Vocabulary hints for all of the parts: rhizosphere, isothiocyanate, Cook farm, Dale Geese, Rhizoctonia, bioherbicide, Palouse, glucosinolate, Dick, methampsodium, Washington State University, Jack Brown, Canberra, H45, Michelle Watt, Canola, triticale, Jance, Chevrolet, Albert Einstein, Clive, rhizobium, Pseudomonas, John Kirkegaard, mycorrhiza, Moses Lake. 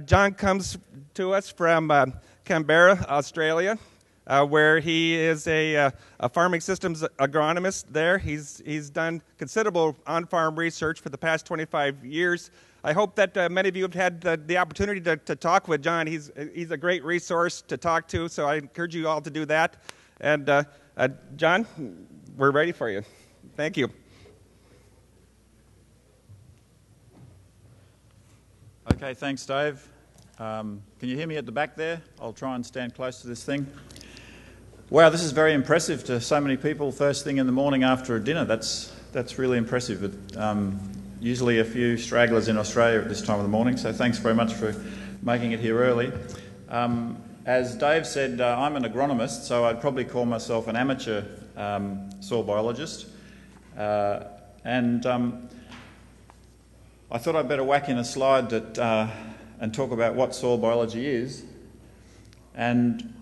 John comes to us from Canberra, Australia, where he is a farming systems agronomist there. He's done considerable on-farm research for the past 25 years. I hope that many of you have had the opportunity to talk with John. He's a great resource to talk to, so I encourage you all to do that. And John, we're ready for you. Thank you. Okay, thanks, Dave. Can you hear me at the back there? I'll try and stand close to this thing. Wow, this is very impressive to so many people first thing in the morning after a dinner. That's really impressive. Usually a few stragglers in Australia at this time of the morning, so thanks very much for making it here early. As Dave said, I'm an agronomist, so I'd probably call myself an amateur soil biologist. I thought I'd better whack in a slide that, and talk about what soil biology is. And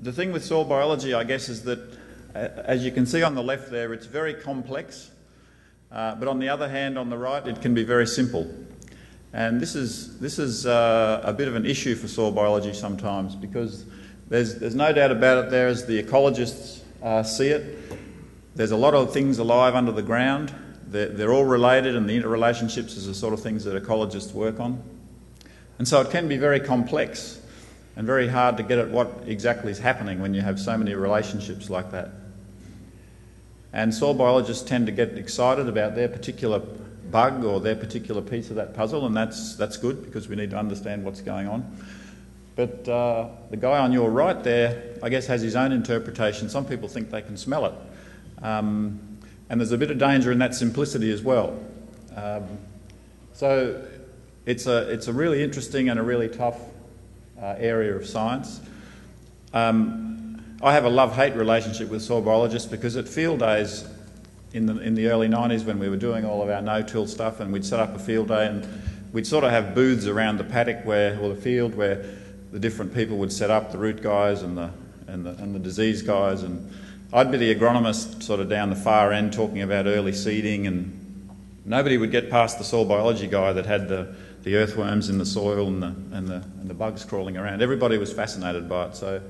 the thing with soil biology, I guess, is that, as you can see on the left there, it's very complex. But on the other hand, on the right, it can be very simple. And this is a bit of an issue for soil biology sometimes, because there's no doubt about it there, as the ecologists see it. There's a lot of things alive under the ground. They're all related, and the interrelationships is the sort of things that ecologists work on. And so it can be very complex and very hard to get at what exactly is happening when you have so many relationships like that. And soil biologists tend to get excited about their particular bug or their particular piece of that puzzle, and that's good, because we need to understand what's going on. But the guy on your right there, I guess, has his own interpretation. Some people think they can smell it. And there's a bit of danger in that simplicity as well. So it's a really interesting and a really tough area of science. I have a love-hate relationship with soil biologists, because at field days in the early 90s, when we were doing all of our no-till stuff, and we'd set up a field day, and we'd sort of have booths around the paddock or the field where the different people would set up, the root guys and the disease guys, and I'd be the agronomist sort of down the far end talking about early seeding, and nobody would get past the soil biology guy that had the earthworms in the soil and the bugs crawling around. Everybody was fascinated by it. So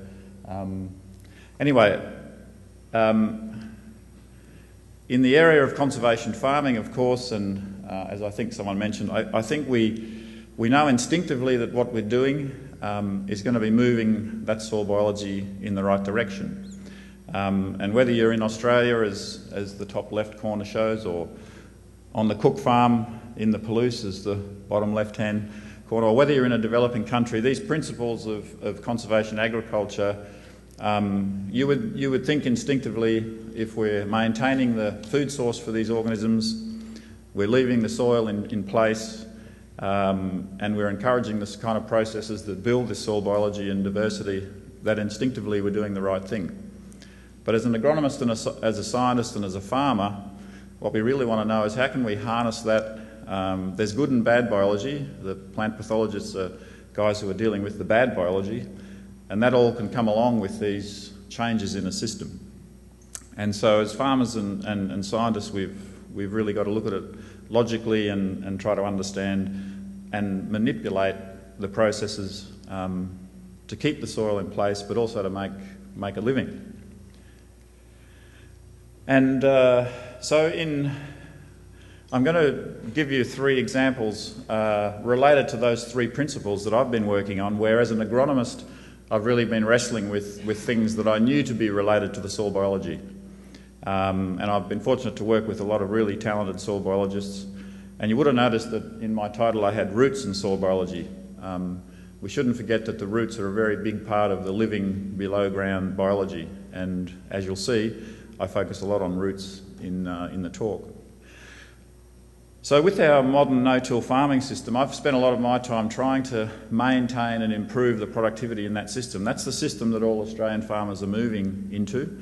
in the area of conservation farming, of course, and as I think someone mentioned, I think we know instinctively that what we're doing is going to be moving that soil biology in the right direction. And whether you're in Australia, as the top left corner shows, or on the Cook farm in the Palouse, as the bottom left-hand corner, or whether you're in a developing country, these principles of conservation agriculture, you would think instinctively, if we're maintaining the food source for these organisms, we're leaving the soil in place, and we're encouraging this kind of processes that build this soil biology and diversity, that instinctively we're doing the right thing. But as an agronomist and as a scientist and as a farmer, what we really want to know is how can we harness that. There's good and bad biology. The plant pathologists are guys who are dealing with the bad biology, and that all can come along with these changes in a system. And so as farmers and scientists, we've really got to look at it logically and try to understand and manipulate the processes to keep the soil in place, but also to make a living. And I'm going to give you three examples related to those three principles that I've been working on, where as an agronomist I've really been wrestling with things that I knew to be related to the soil biology. And I've been fortunate to work with a lot of really talented soil biologists. And you would have noticed that in my title I had roots in soil biology. We shouldn't forget that the roots are a very big part of the living below ground biology. And as you'll see, I focus a lot on roots in the talk. So with our modern no-till farming system, I've spent a lot of my time trying to maintain and improve the productivity in that system. That's the system that all Australian farmers are moving into.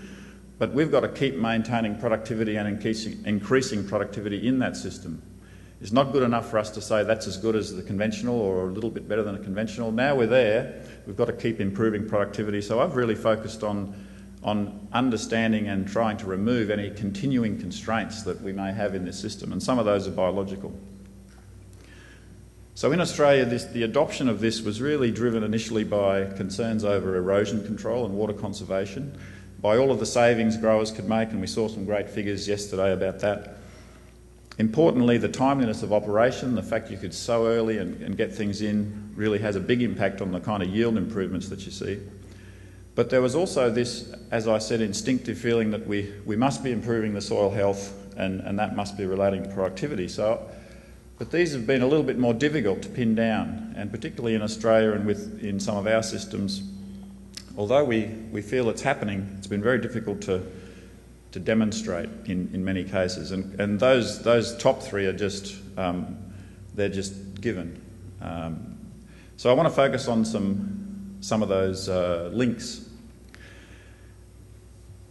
But we've got to keep maintaining productivity and increasing productivity in that system. It's not good enough for us to say that's as good as the conventional or a little bit better than a conventional. Now we're there, we've got to keep improving productivity. So I've really focused on understanding and trying to remove any continuing constraints that we may have in this system, and some of those are biological. So in Australia, the adoption of this was really driven initially by concerns over erosion control and water conservation, by all of the savings growers could make, and we saw some great figures yesterday about that. Importantly, the timeliness of operation, the fact you could sow early and get things in, really has a big impact on the kind of yield improvements that you see. But there was also this, as I said, instinctive feeling that we must be improving the soil health and that must be relating to productivity. But these have been a little bit more difficult to pin down, and particularly in Australia and in some of our systems, although we feel it's happening, it's been very difficult to demonstrate in many cases. And those top three are just, they're just given. So I want to focus on some of those links.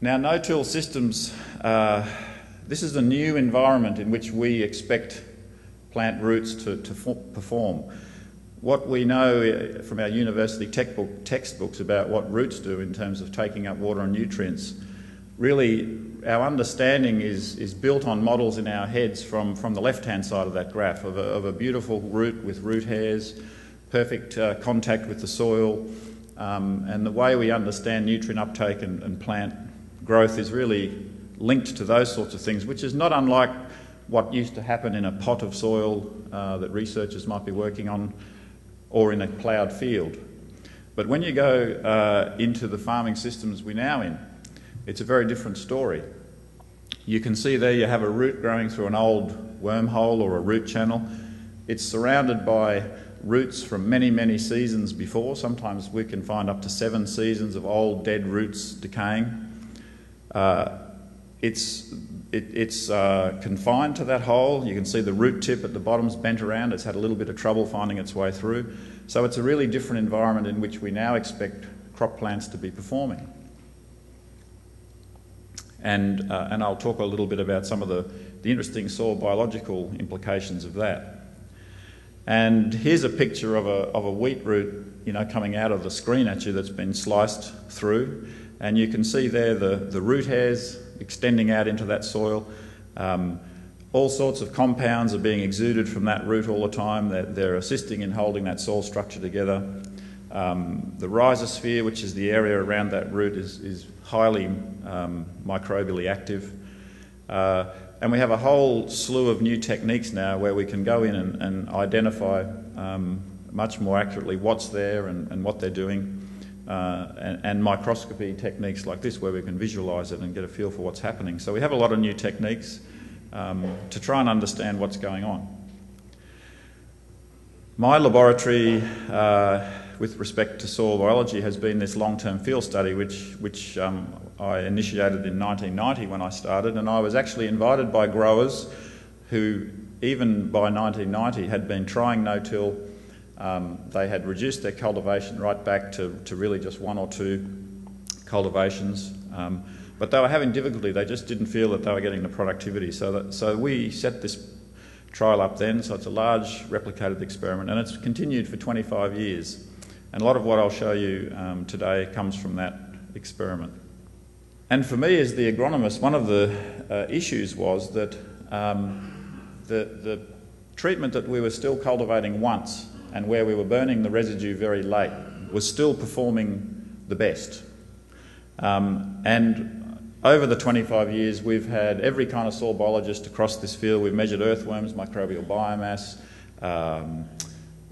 Now, no-till systems, this is a new environment in which we expect plant roots to perform. What we know from our university textbooks about what roots do in terms of taking up water and nutrients, really our understanding is built on models in our heads from the left-hand side of that graph, of a beautiful root with root hairs, perfect contact with the soil, and the way we understand nutrient uptake and plant growth is really linked to those sorts of things, which is not unlike what used to happen in a pot of soil that researchers might be working on, or in a ploughed field. But when you go into the farming systems we're now in, it's a very different story. You can see there you have a root growing through an old wormhole or a root channel. It's surrounded by roots from many, many seasons before. Sometimes we can find up to 7 seasons of old dead roots decaying. It's confined to that hole. You can see the root tip at the bottom's bent around. It's had a little bit of trouble finding its way through. So it's a really different environment in which we now expect crop plants to be performing. And I'll talk a little bit about some of the interesting soil biological implications of that. And here's a picture of a wheat root, you know, coming out of the screen at you that's been sliced through. And you can see there the root hairs extending out into that soil. All sorts of compounds are being exuded from that root all the time. They're assisting in holding that soil structure together. The rhizosphere, which is the area around that root, is highly microbially active. And we have a whole slew of new techniques now where we can go in and identify much more accurately what's there and what they're doing. And microscopy techniques like this where we can visualise it and get a feel for what's happening. So we have a lot of new techniques to try and understand what's going on. My laboratory with respect to soil biology has been this long-term field study which I initiated in 1990 when I started, and I was actually invited by growers who even by 1990 had been trying no-till. They had reduced their cultivation right back to really just 1 or 2 cultivations, but they were having difficulty. They just didn't feel that they were getting the productivity. So we set this trial up then, so it's a large replicated experiment, and it's continued for 25 years. And a lot of what I'll show you today comes from that experiment. And for me as the agronomist, one of the issues was that the treatment that we were still cultivating once and where we were burning the residue very late was still performing the best. And over the 25 years, we've had every kind of soil biologist across this field. We've measured earthworms, microbial biomass,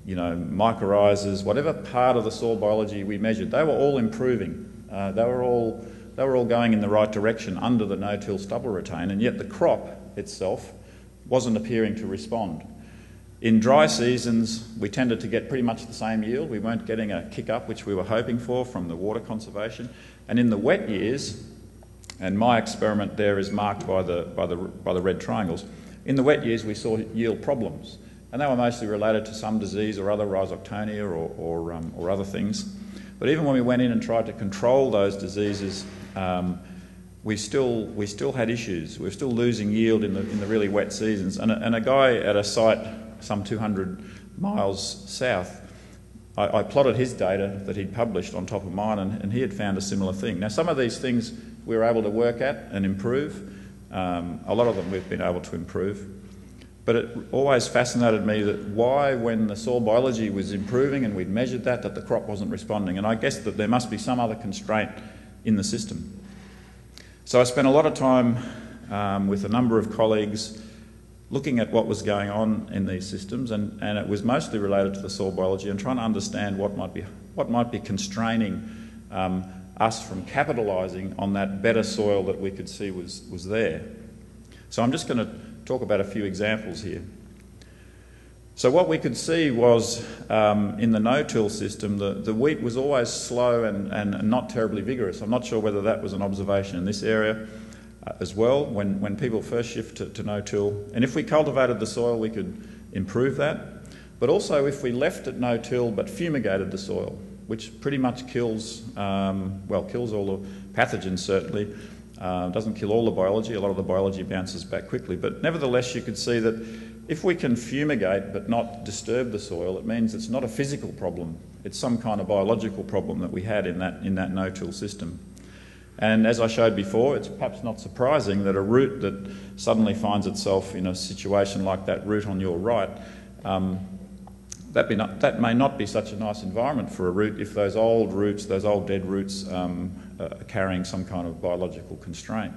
you know, mycorrhizas, whatever part of the soil biology we measured, they were all improving. They were all going in the right direction under the no-till stubble retain, and yet the crop itself wasn't appearing to respond. In dry seasons, we tended to get pretty much the same yield. We weren't getting a kick up, which we were hoping for, from the water conservation. And in the wet years, and my experiment there is marked by the red triangles, in the wet years we saw yield problems. And they were mostly related to some disease or other, Rhizoctonia or other things. But even when we went in and tried to control those diseases, we still had issues. We were still losing yield in the really wet seasons. And a guy at a site some 200 miles south, I plotted his data that he'd published on top of mine, and he had found a similar thing. Now, some of these things we were able to work at and improve. A lot of them we've been able to improve. But it always fascinated me that why, when the soil biology was improving and we'd measured that, that the crop wasn't responding. And I guess that there must be some other constraint in the system. So I spent a lot of time with a number of colleagues looking at what was going on in these systems, and it was mostly related to the soil biology and trying to understand what might be constraining us from capitalising on that better soil that we could see was there. So I'm just going to talk about a few examples here. So what we could see was in the no-till system, the wheat was always slow and not terribly vigorous. I'm not sure whether that was an observation in this area as well, when people first shift to no-till. And if we cultivated the soil, we could improve that. But also if we left it no-till but fumigated the soil, which pretty much kills, kills all the pathogens certainly. Doesn't kill all the biology. A lot of the biology bounces back quickly. But nevertheless, you could see that if we can fumigate but not disturb the soil, it means it's not a physical problem. It's some kind of biological problem that we had in that no-till system. And as I showed before, it's perhaps not surprising that a root that suddenly finds itself in a situation like that root on your right, that may not be such a nice environment for a root if those old roots, those old dead roots, are carrying some kind of biological constraint.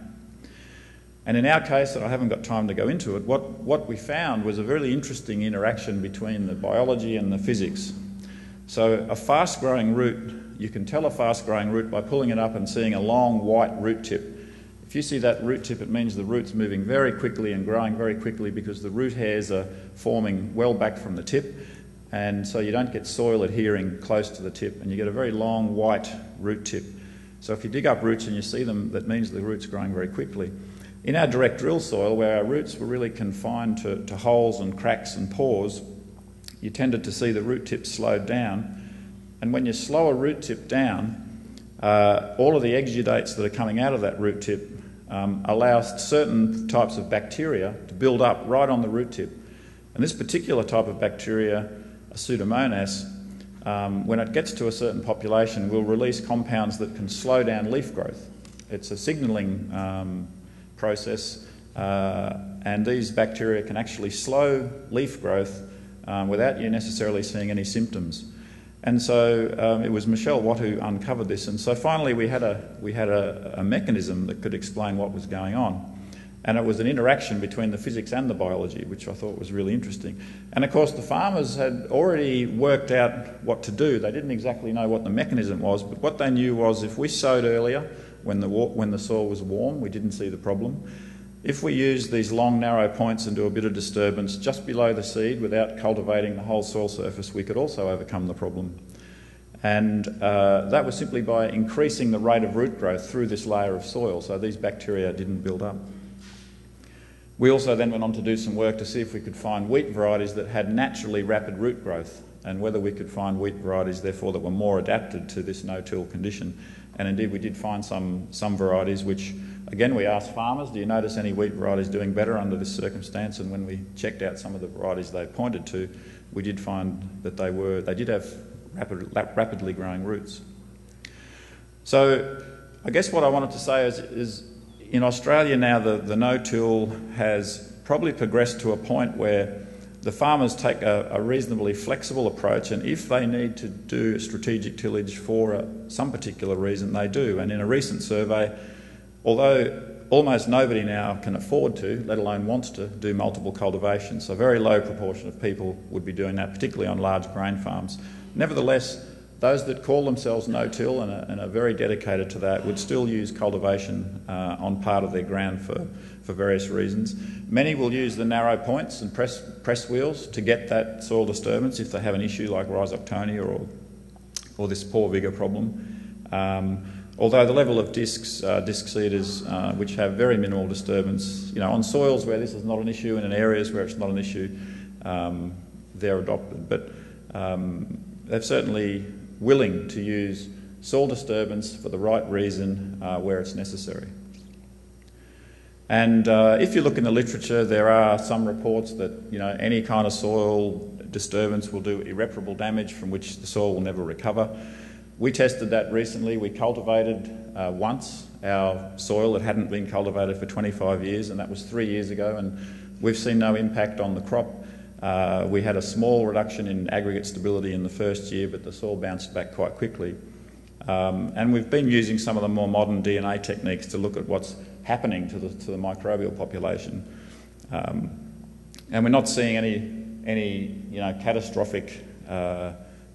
And in our case, and I haven't got time to go into it, what we found was a really interesting interaction between the biology and the physics. So a fast-growing root, you can tell a fast-growing root by pulling it up and seeing a long white root tip. If you see that root tip, it means the root's moving very quickly and growing very quickly because the root hairs are forming well back from the tip. And so you don't get soil adhering close to the tip, and you get a very long white root tip. So if you dig up roots and you see them, that means the root's growing very quickly. In our direct drill soil, where our roots were really confined to holes and cracks and pores, you tended to see the root tips slowed down. And when you slow a root tip down, all of the exudates that are coming out of that root tip allow certain types of bacteria to build up right on the root tip. And this particular type of bacteria, a Pseudomonas, when it gets to a certain population, will release compounds that can slow down leaf growth. It's a signalling process, and these bacteria can actually slow leaf growth without you necessarily seeing any symptoms. And so it was Michelle Watt who uncovered this, and so finally we had a mechanism that could explain what was going on. And it was an interaction between the physics and the biology, which I thought was really interesting. And of course the farmers had already worked out what to do. They didn't exactly know what the mechanism was, but what they knew was if we sowed earlier when the soil was warm, we didn't see the problem. If we used these long narrow points and do a bit of disturbance just below the seed without cultivating the whole soil surface, we could also overcome the problem. And that was simply by increasing the rate of root growth through this layer of soil, so these bacteria didn't build up. We also then went on to do some work to see if we could find wheat varieties that had naturally rapid root growth, and whether we could find wheat varieties therefore that were more adapted to this no-till condition. And indeed we did find some varieties which, again, we asked farmers, do you notice any wheat varieties doing better under this circumstance? And when we checked out some of the varieties they pointed to, we did find that they did have rapidly growing roots. So I guess what I wanted to say is in Australia now, the no-till has probably progressed to a point where the farmers take a reasonably flexible approach, and if they need to do strategic tillage for some particular reason, they do. And in a recent survey, although almost nobody now can afford to, let alone wants to, do multiple cultivations, so a very low proportion of people would be doing that, particularly on large grain farms. Nevertheless, those that call themselves no-till and are very dedicated to that would still use cultivation on part of their ground for various reasons. Many will use the narrow points and press wheels to get that soil disturbance if they have an issue like Rhizoctonia or this poor vigour problem. Although the level of discs, disc seeders, which have very minimal disturbance, you know, on soils where this is not an issue and in areas where it's not an issue, they're adopted. But they've certainly willing to use soil disturbance for the right reason where it's necessary. And if you look in the literature, there are some reports that, you know, any kind of soil disturbance will do irreparable damage from which the soil will never recover. We tested that recently. We cultivated once our soil that hadn't been cultivated for 25 years, and that was 3 years ago, and We've seen no impact on the crop. We had a small reduction in aggregate stability in the first year, but the soil bounced back quite quickly. And we've been using some of the more modern DNA techniques to look at what's happening to the microbial population. And we're not seeing any catastrophic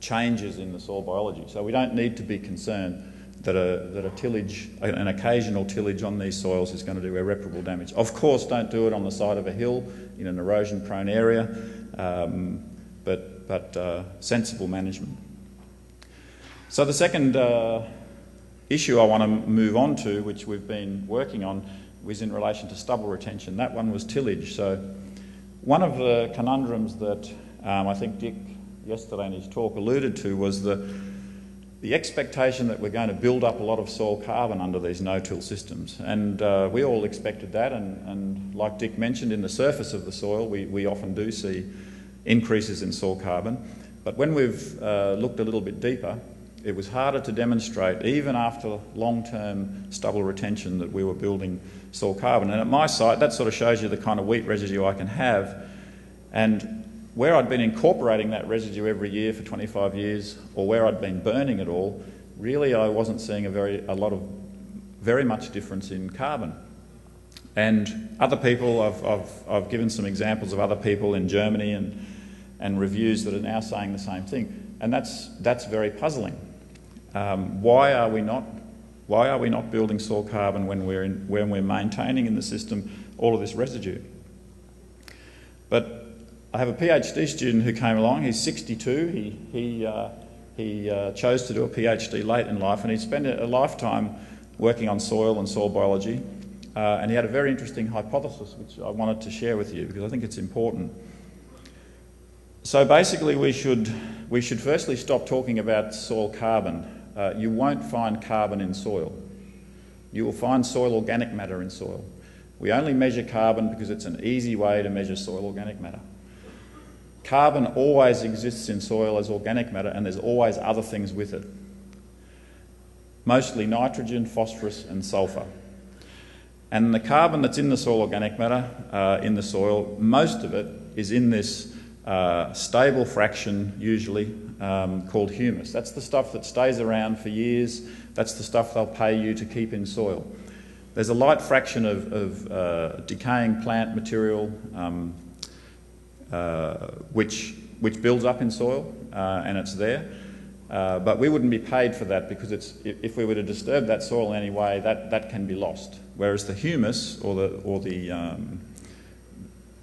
changes in the soil biology. So we don't need to be concerned that a tillage, an occasional tillage on these soils is going to do irreparable damage. Of course, don't do it on the side of a hill in an erosion-prone area, but sensible management. So the second issue I want to move on to, which we've been working on, was in relation to stubble retention. That one was tillage. So one of the conundrums that I think Dick yesterday in his talk alluded to was the expectation that we're going to build up a lot of soil carbon under these no-till systems. And we all expected that, and like Dick mentioned, in the surface of the soil we often do see increases in soil carbon. But when we've looked a little bit deeper, it was harder to demonstrate, even after long-term stubble retention, that we were building soil carbon. And at my site, that sort of shows you the kind of wheat residue I can have. And where I'd been incorporating that residue every year for 25 years, or where I'd been burning it all, really I wasn't seeing very much difference in carbon. And other people, I've given some examples of other people in Germany and reviews that are now saying the same thing, and that's very puzzling. Why are we not building soil carbon when we're maintaining in the system all of this residue? But I have a PhD student who came along. He's 62. He chose to do a PhD late in life, and he spent a lifetime working on soil and soil biology. And he had a very interesting hypothesis, which I wanted to share with you because I think it's important. So basically, we should firstly stop talking about soil carbon. You won't find carbon in soil. You will find soil organic matter in soil. We only measure carbon because it's an easy way to measure soil organic matter. Carbon always exists in soil as organic matter, and there's always other things with it. Mostly nitrogen, phosphorus and sulphur. And the carbon that's in the soil organic matter, in the soil, most of it is in this stable fraction, usually, called humus. That's the stuff that stays around for years. That's the stuff they'll pay you to keep in soil. There's a light fraction of decaying plant material, which builds up in soil, and it's there. But we wouldn't be paid for that because if we were to disturb that soil in any way, that can be lost. Whereas the humus or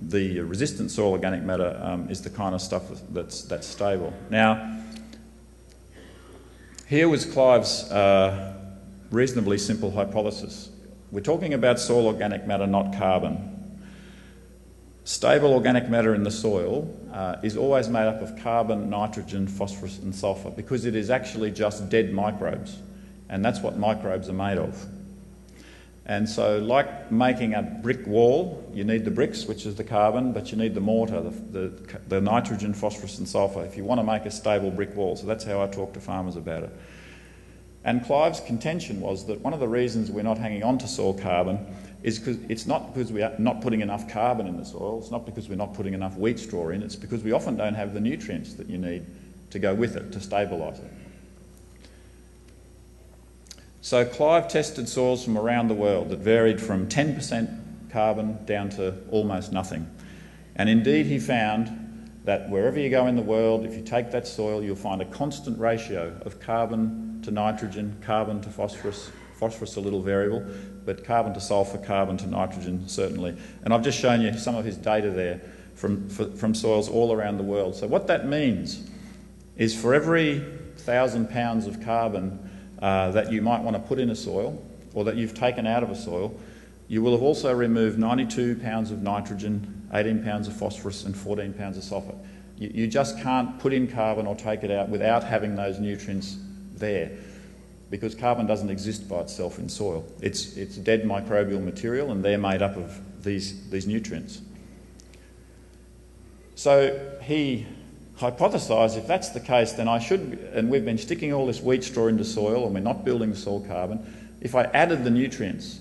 the resistant soil organic matter is the kind of stuff that's stable. Now, here was Clive's reasonably simple hypothesis. We're talking about soil organic matter, not carbon. Stable organic matter in the soil is always made up of carbon, nitrogen, phosphorus and sulphur because it is actually just dead microbes, and that's what microbes are made of. And so, like making a brick wall, you need the bricks, which is the carbon, but you need the mortar, the nitrogen, phosphorus and sulphur if you want to make a stable brick wall. So that's how I talk to farmers about it. And Clive's contention was that one of the reasons we're not hanging on to soil carbon is because it's not because we're not putting enough carbon in the soil, it's not because we're not putting enough wheat straw in, it's because we often don't have the nutrients that you need to go with it, to stabilise it. So Clive tested soils from around the world that varied from 10% carbon down to almost nothing. And indeed he found that wherever you go in the world, if you take that soil, you'll find a constant ratio of carbon to nitrogen, carbon to phosphorus, phosphorus a little variable, but carbon to sulphur, carbon to nitrogen, certainly. And I've just shown you some of his data there from soils all around the world. So what that means is for every 1,000 pounds of carbon that you might want to put in a soil, or that you've taken out of a soil, you will have also removed 92 pounds of nitrogen, 18 pounds of phosphorus and 14 pounds of sulphur. You just can't put in carbon or take it out without having those nutrients there, because carbon doesn't exist by itself in soil. It's dead microbial material, and they're made up of these nutrients. So he hypothesised, if that's the case, then I should, and we've been sticking all this wheat straw into soil and we're not building soil carbon, if I added the nutrients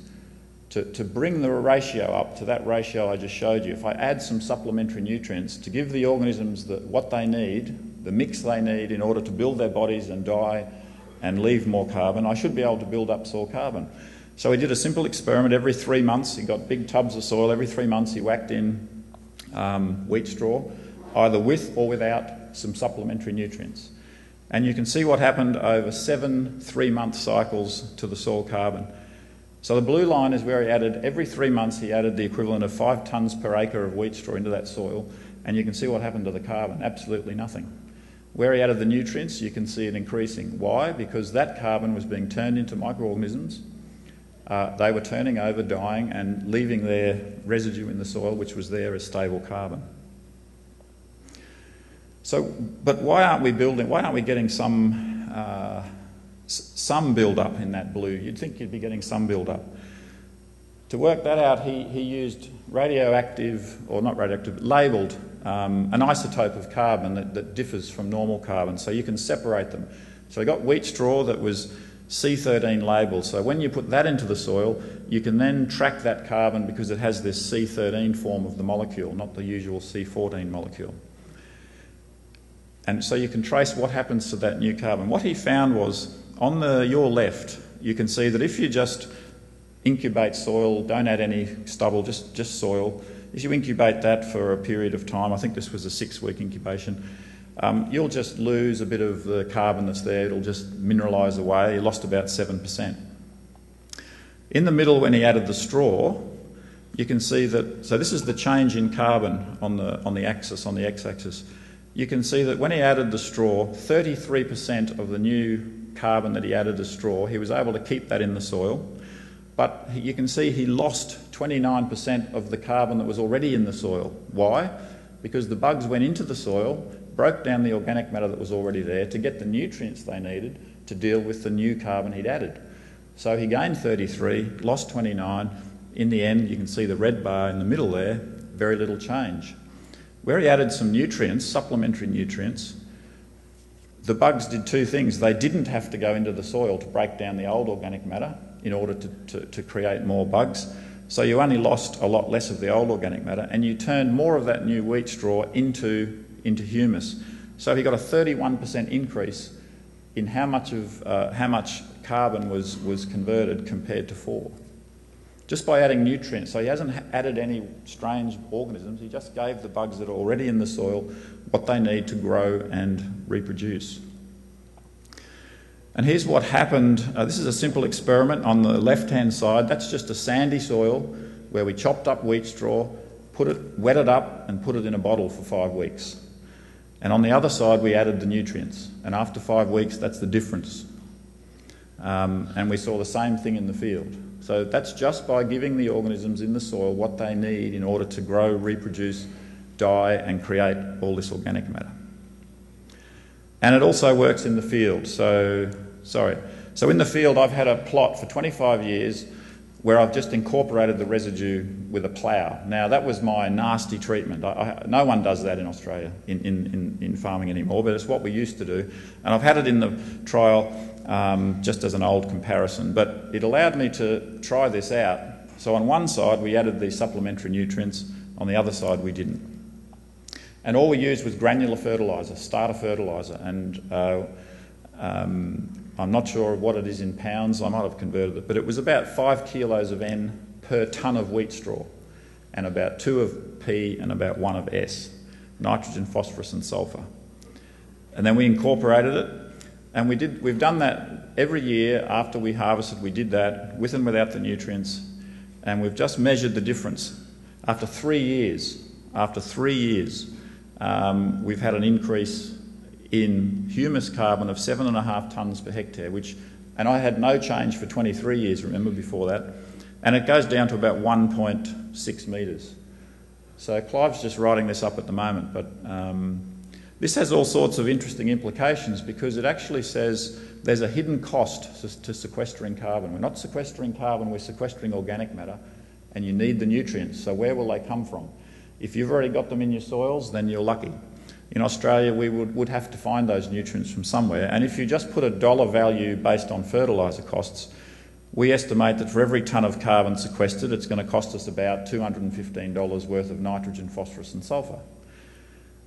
to bring the ratio up to that ratio I just showed you, if I add some supplementary nutrients to give the organisms what they need, the mix they need in order to build their bodies and die and leave more carbon, I should be able to build up soil carbon. So he did a simple experiment. Every 3 months, he got big tubs of soil. Every 3 months, he whacked in wheat straw, either with or without some supplementary nutrients. And you can see what happened over 7 3-month cycles to the soil carbon. So the blue line is where he added, every 3 months he added the equivalent of 5 tonnes per acre of wheat straw into that soil, and you can see what happened to the carbon, absolutely nothing. Where he added the nutrients, you can see it increasing. Why? Because that carbon was being turned into microorganisms. They were turning over, dying, and leaving their residue in the soil, which was there as stable carbon. So, but why aren't we building? Why aren't we getting some build-up in that blue? You'd think you'd be getting some build-up. To work that out, he used radioactive, or not radioactive, but labelled an isotope of carbon that differs from normal carbon, so you can separate them. So he got wheat straw that was C13 labelled. So when you put that into the soil, you can then track that carbon because it has this C13 form of the molecule, not the usual C14 molecule. And so you can trace what happens to that new carbon. What he found was, on your left, you can see that if you just incubate soil, don't add any stubble, just soil, if you incubate that for a period of time, I think this was a 6-week incubation, you'll just lose a bit of the carbon that's there. It'll just mineralise away. You lost about 7%. In the middle, when he added the straw, you can see that, so this is the change in carbon on the x-axis. You can see that when he added the straw, 33% of the new carbon that he added as straw, he was able to keep that in the soil. But you can see he lost 29% of the carbon that was already in the soil. Why? Because the bugs went into the soil, broke down the organic matter that was already there to get the nutrients they needed to deal with the new carbon he'd added. So he gained 33, lost 29. In the end, you can see the red bar in the middle there, very little change. Where he added some nutrients, supplementary nutrients, the bugs did two things. They didn't have to go into the soil to break down the old organic matter in order to create more bugs. So you only lost a lot less of the old organic matter, and you turned more of that new wheat straw into humus. So he got a 31% increase in how much carbon was converted compared to 4. Just by adding nutrients. So he hasn't added any strange organisms. He just gave the bugs that are already in the soil what they need to grow and reproduce. And here's what happened. This is a simple experiment on the left-hand side. That's just a sandy soil where we chopped up wheat straw, wet it up and put it in a bottle for 5 weeks. And on the other side, we added the nutrients. And after 5 weeks, that's the difference. And we saw the same thing in the field. So that's just by giving the organisms in the soil what they need in order to grow, reproduce, die and create all this organic matter. And it also works in the field. So in the field I've had a plot for 25 years where I've just incorporated the residue with a plough. Now that was my nasty treatment. No one does that in Australia in farming anymore, but it's what we used to do. And I've had it in the trial just as an old comparison, but it allowed me to try this out. So on one side we added the supplementary nutrients, on the other side we didn't. And all we used was granular fertiliser, starter fertiliser, and I'm not sure what it is in pounds, I might have converted it, but it was about 5 kilos of N per tonne of wheat straw, and about 2 of P and about 1 of S, nitrogen, phosphorus and sulphur. And then we incorporated it, and we've done that every year after we harvested. We did that with and without the nutrients, and we've just measured the difference. After three years, we've had an increase in humus carbon of 7.5 tonnes per hectare, and I had no change for 23 years, remember, before that, and it goes down to about 1.6 metres. So Clive's just writing this up at the moment, but this has all sorts of interesting implications because it actually says there's a hidden cost to sequestering carbon. We're not sequestering carbon, we're sequestering organic matter, and you need the nutrients. So where will they come from? If you've already got them in your soils, then you're lucky. In Australia, we would have to find those nutrients from somewhere, and if you just put a dollar value based on fertiliser costs, We estimate that for every tonne of carbon sequestered, it's going to cost us about $215 worth of nitrogen, phosphorus and sulphur.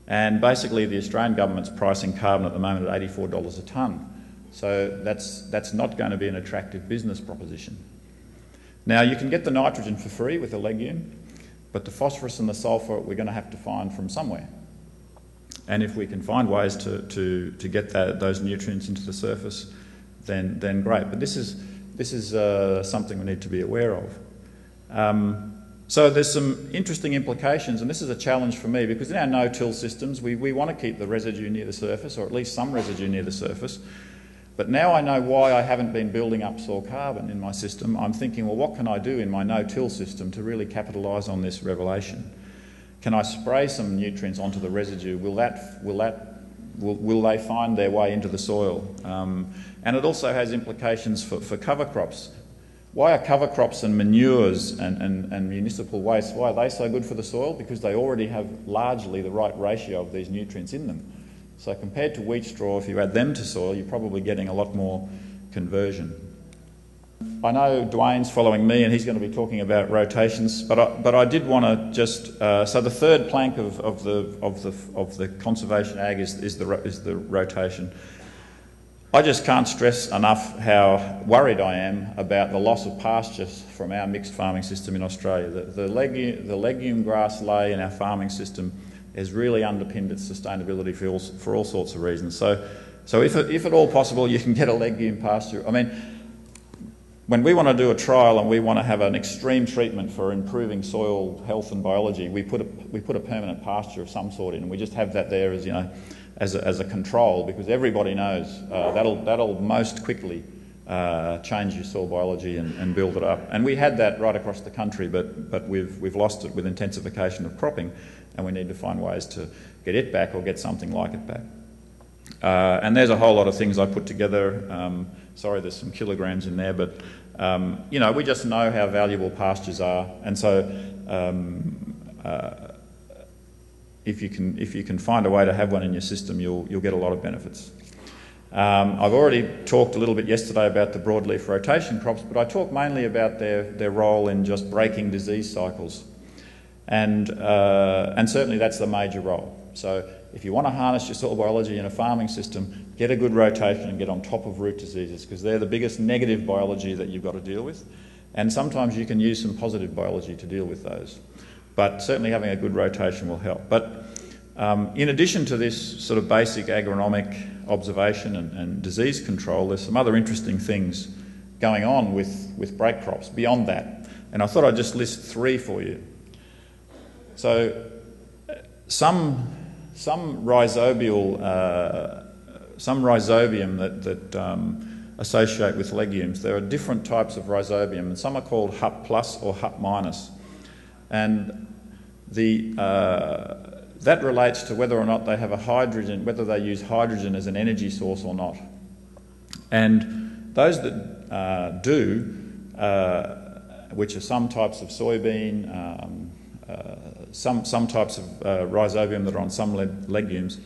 And basically the Australian government's pricing carbon at the moment at $84 a tonne. So that's not going to be an attractive business proposition. Now, you can get the nitrogen for free with a legume, but the phosphorus and the sulphur we're going to have to find from somewhere. And if we can find ways to get those nutrients into the surface, then great. But this is something we need to be aware of. So there's some interesting implications, and this is a challenge for me, because in our no-till systems, we want to keep the residue near the surface, or at least some residue near the surface. But now I know why I haven't been building up soil carbon in my system. I'm thinking, well, what can I do in my no-till system to really capitalise on this revelation? Can I spray some nutrients onto the residue? Will they find their way into the soil? And it also has implications for cover crops. Why are cover crops and manures and municipal waste, why are they so good for the soil? Because they already have largely the right ratio of these nutrients in them. So compared to wheat straw, if you add them to soil, you're probably getting a lot more conversion. I know Dwayne's following me and he's going to be talking about rotations, but I did want to just... so the third plank of the conservation ag is the rotation. I just can't stress enough how worried I am about the loss of pastures from our mixed farming system in Australia. The legume grass lay in our farming system has really underpinned its sustainability for all sorts of reasons. So if at all possible, you can get a legume pasture. I mean, when we want to do a trial and we want to have an extreme treatment for improving soil health and biology, we put a permanent pasture of some sort in, and we just have that there as, you know, as a control, because everybody knows that'll most quickly change your soil biology and build it up. And we had that right across the country, but we've lost it with intensification of cropping, and we need to find ways to get it back or get something like it back. And there's a whole lot of things I put together. Sorry, there's some kilograms in there, but you know, we just know how valuable pastures are, and so if you can find a way to have one in your system, you'll get a lot of benefits. I've already talked a little bit yesterday about the broadleaf rotation crops, but I talk mainly about their role in just breaking disease cycles, and certainly that's the major role. So if you want to harness your soil biology in a farming system, get a good rotation and get on top of root diseases, because they're the biggest negative biology that you've got to deal with, and sometimes you can use some positive biology to deal with those. But certainly having a good rotation will help. But in addition to this sort of basic agronomic observation and disease control, there's some other interesting things going on with break crops beyond that. And I thought I'd just list three for you. So some rhizobium that associate with legumes, there are different types of rhizobium, and some are called HUP plus or HUP minus. And that relates to whether or not they have a hydrogen, whether they use hydrogen as an energy source or not. And those that do, which are some types of soybean, some types of rhizobium that are on some legumes,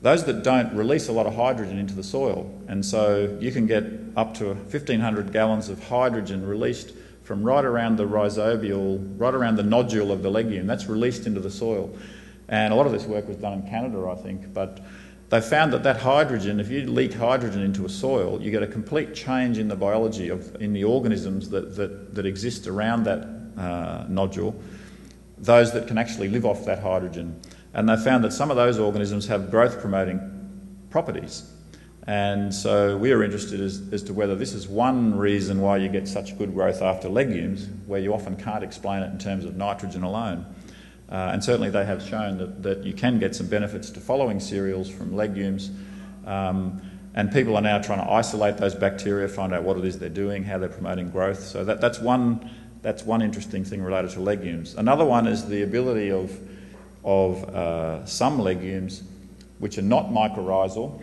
those that don't release a lot of hydrogen into the soil. And so you can get up to 1,500 gallons of hydrogen released from right around the rhizobial, right around the nodule of the legume. That's released into the soil. And a lot of this work was done in Canada, I think, but they found that hydrogen, if you leak hydrogen into a soil, you get a complete change in the biology in the organisms that exist around that nodule, those that can actually live off that hydrogen. And they found that some of those organisms have growth-promoting properties. And so we are interested as to whether this is one reason why you get such good growth after legumes, where you often can't explain it in terms of nitrogen alone. And certainly they have shown that you can get some benefits to following cereals from legumes. And people are now trying to isolate those bacteria, find out what it is they're doing, how they're promoting growth. So that's one interesting thing related to legumes. Another one is the ability of some legumes, which are not mycorrhizal.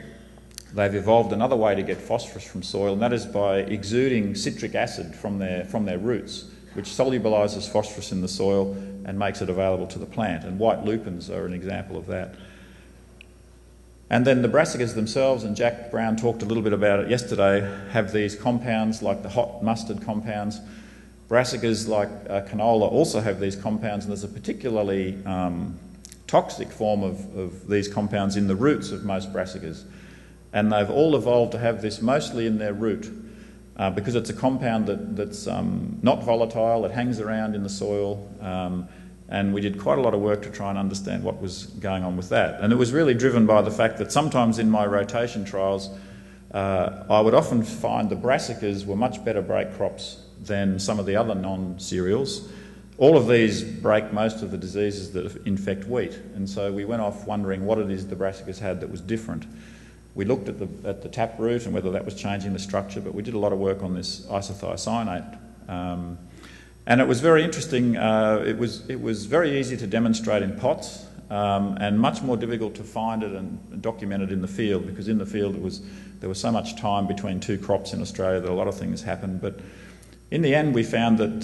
They've evolved another way to get phosphorus from soil, and that is by exuding citric acid from their roots, which solubilises phosphorus in the soil and makes it available to the plant, and white lupins are an example of that. And then the brassicas themselves, and Jack Brown talked a little bit about it yesterday, have these compounds like the hot mustard compounds. Brassicas like canola also have these compounds, and there's a particularly toxic form of these compounds in the roots of most brassicas. And they've all evolved to have this mostly in their root because it's a compound that's not volatile, it hangs around in the soil, and we did quite a lot of work to try and understand what was going on with that. And it was really driven by the fact that sometimes in my rotation trials, I would often find the brassicas were much better break crops than some of the other non-cereals. All of these break most of the diseases that infect wheat. And so we went off wondering what it is the brassicas had that was different. We looked at the taproot and whether that was changing the structure, but we did a lot of work on this isothiocyanate. And it was very interesting. It was very easy to demonstrate in pots and much more difficult to find it and document it in the field, because in the field there was so much time between two crops in Australia that a lot of things happened. But in the end we found that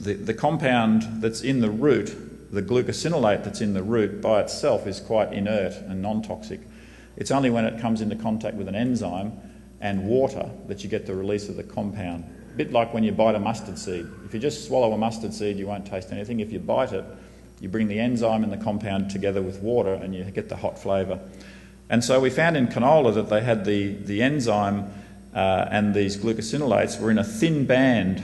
the compound that's in the root, the glucosinolate that's in the root by itself is quite inert and non-toxic. It's only when it comes into contact with an enzyme and water that you get the release of the compound. A bit like when you bite a mustard seed. If you just swallow a mustard seed, you won't taste anything. If you bite it, you bring the enzyme and the compound together with water and you get the hot flavour. And so we found in canola that they had the enzyme and these glucosinolates were in a thin band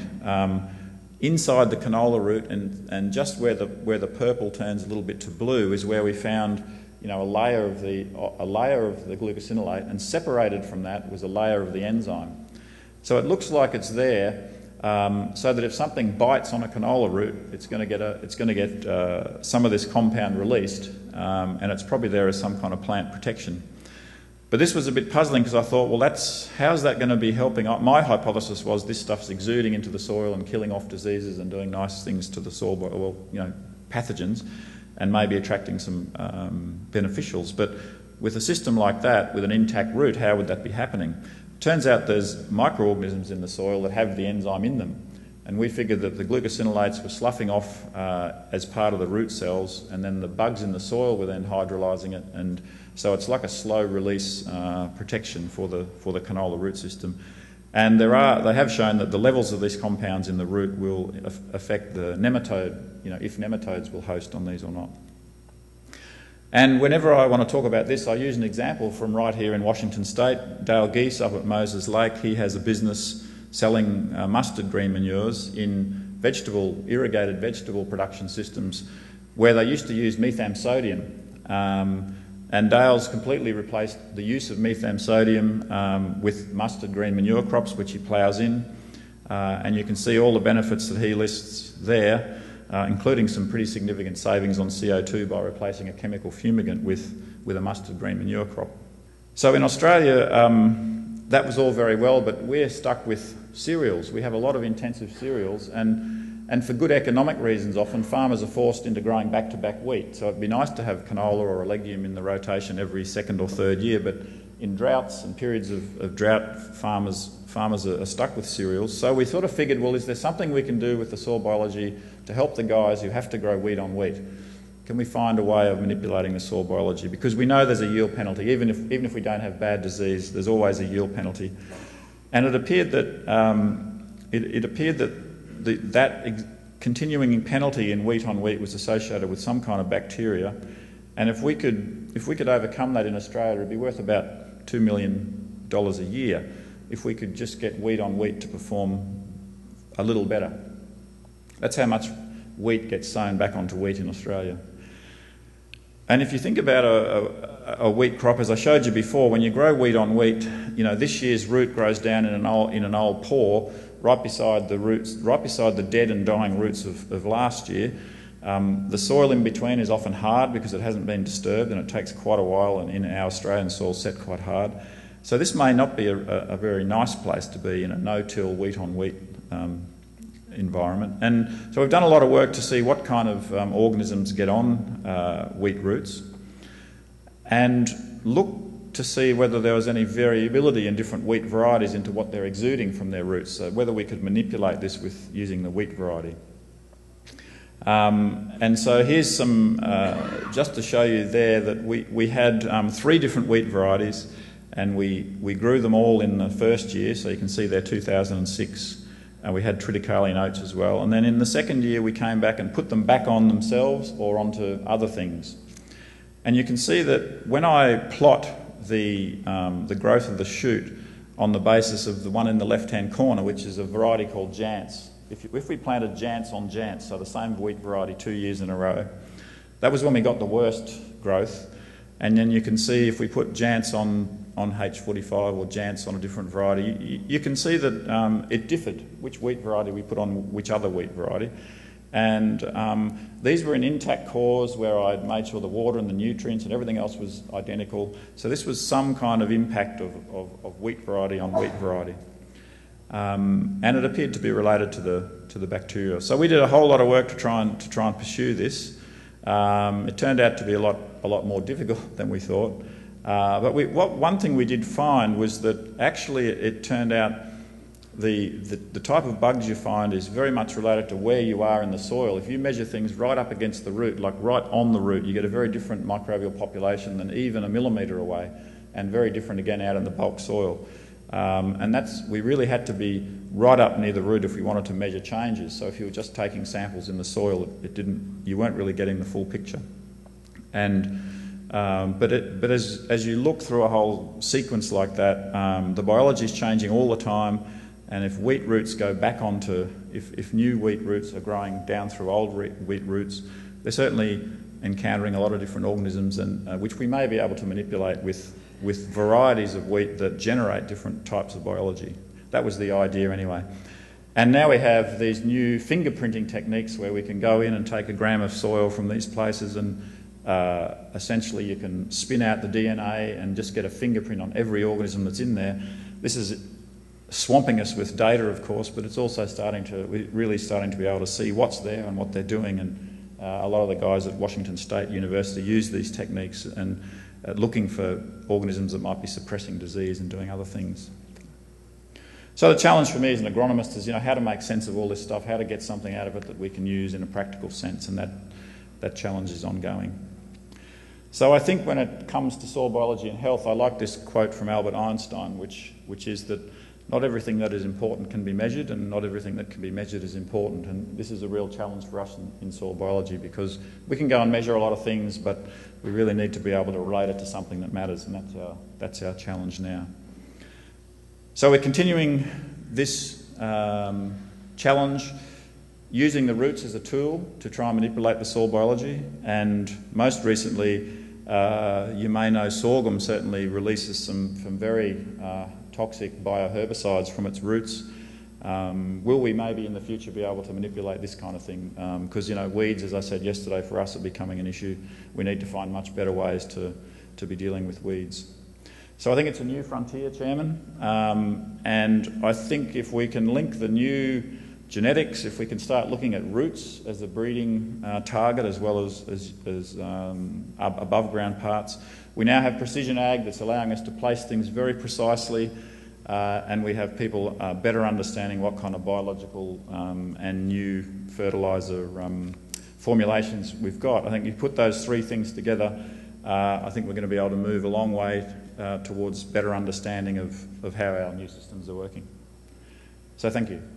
inside the canola root, and just where the purple turns a little bit to blue is where we found, you know, a layer of the glucosinolate, and separated from that was a layer of the enzyme. So it looks like it's there, so that if something bites on a canola root, it's going to get some of this compound released, and it's probably there as some kind of plant protection. But this was a bit puzzling, because I thought, well, how's that going to be helping? My hypothesis was this stuff's exuding into the soil and killing off diseases and doing nice things to the soil, well, you know, pathogens, and maybe attracting some beneficials. But with a system like that, with an intact root, how would that be happening? Turns out there's microorganisms in the soil that have the enzyme in them, and we figured that the glucosinolates were sloughing off as part of the root cells, and then the bugs in the soil were then hydrolysing it, and so it's like a slow release protection for the canola root system. And they have shown that the levels of these compounds in the root will affect the nematode, you know, if nematodes will host on these or not. And whenever I want to talk about this, I use an example from right here in Washington State. Dale Geese up at Moses Lake, he has a business selling mustard green manures in irrigated vegetable production systems where they used to use methampsodium. And Dale's completely replaced the use of methampsodium with mustard green manure crops, which he ploughs in. And you can see all the benefits that he lists there, including some pretty significant savings on CO2 by replacing a chemical fumigant with a mustard green manure crop. So in Australia, that was all very well, but we're stuck with cereals. We have a lot of intensive cereals, and for good economic reasons often, farmers are forced into growing back-to-back wheat. So it'd be nice to have canola or a legume in the rotation every second or third year, but in droughts and periods of drought, farmers are stuck with cereals. So we sort of figured, well, is there something we can do with the soil biology to help the guys who have to grow wheat on wheat? Can we find a way of manipulating the soil biology? Because we know there's a yield penalty. Even if we don't have bad disease, there's always a yield penalty. And it appeared that continuing penalty in wheat on wheat was associated with some kind of bacteria. And if we could overcome that in Australia, it'd be worth about $2 million a year, if we could just get wheat on wheat to perform a little better. That's how much wheat gets sown back onto wheat in Australia. And if you think about a wheat crop, as I showed you before, when you grow wheat on wheat, you know, this year's root grows down in an old paw right beside the roots, right beside the dead and dying roots of last year. The soil in between is often hard because it hasn't been disturbed, and it takes quite a while, and in our Australian soil set quite hard. So this may not be a very nice place to be in a no-till wheat-on-wheat environment. And so we've done a lot of work to see what kind of organisms get on wheat roots, and look to see whether there was any variability in different wheat varieties into what they're exuding from their roots, so whether we could manipulate this with using the wheat variety. And so here's some, just to show you there that we had three different wheat varieties, and we grew them all in the first year, so you can see there 2006, and we had triticale oats as well. And then in the second year we came back and put them back on themselves or onto other things. And you can see that when I plot the growth of the shoot on the basis of the one in the left-hand corner, which is a variety called Jance. If we planted Jance on Jance, so the same wheat variety 2 years in a row, that was when we got the worst growth. And then you can see if we put Jance on H45 or Jance on a different variety, you can see that it differed, which wheat variety we put on which other wheat variety. And these were in intact cores where I'd made sure the water and the nutrients and everything else was identical. So this was some kind of impact of wheat variety on wheat variety. And it appeared to be related to the bacteria. So we did a whole lot of work to try and pursue this. It turned out to be a lot more difficult than we thought. But one thing we did find was that actually it turned out the type of bugs you find is very much related to where you are in the soil. If you measure things right up against the root, like right on the root, you get a very different microbial population than even a millimetre away, and very different again out in the bulk soil. And we really had to be right up near the root if we wanted to measure changes. So if you were just taking samples in the soil, you weren't really getting the full picture. And but as you look through a whole sequence like that, the biology is changing all the time. And if wheat roots go back onto, if new wheat roots are growing down through old wheat roots, they're certainly encountering a lot of different organisms, and which we may be able to manipulate with varieties of wheat that generate different types of biology. That was the idea anyway. And now we have these new fingerprinting techniques where we can go in and take a gram of soil from these places, and essentially you can spin out the DNA and just get a fingerprint on every organism that's in there. This is swamping us with data, of course, but it's also really starting to be able to see what's there and what they're doing. And a lot of the guys at Washington State University use these techniques and looking for organisms that might be suppressing disease and doing other things. So the challenge for me as an agronomist is, how to make sense of all this stuff, how to get something out of it that we can use in a practical sense, and that challenge is ongoing. So I think when it comes to soil biology and health, I like this quote from Albert Einstein, which is that not everything that is important can be measured, and not everything that can be measured is important. And this is a real challenge for us in soil biology, because we can go and measure a lot of things, but we really need to be able to relate it to something that matters, and that's our challenge now. So we're continuing this challenge, using the roots as a tool to try and manipulate the soil biology. And most recently, you may know sorghum certainly releases some very toxic bioherbicides from its roots. Will we maybe in the future be able to manipulate this kind of thing? Because weeds, as I said yesterday, for us are becoming an issue. We need to find much better ways to be dealing with weeds. So I think it's a new frontier, Chairman, and I think if we can link the new genetics, if we can start looking at roots as a breeding target as well as above ground parts. We now have precision ag that's allowing us to place things very precisely, and we have people better understanding what kind of biological and new fertiliser formulations we've got. I think you put those three things together, I think we're going to be able to move a long way towards better understanding of how our new systems are working. So thank you.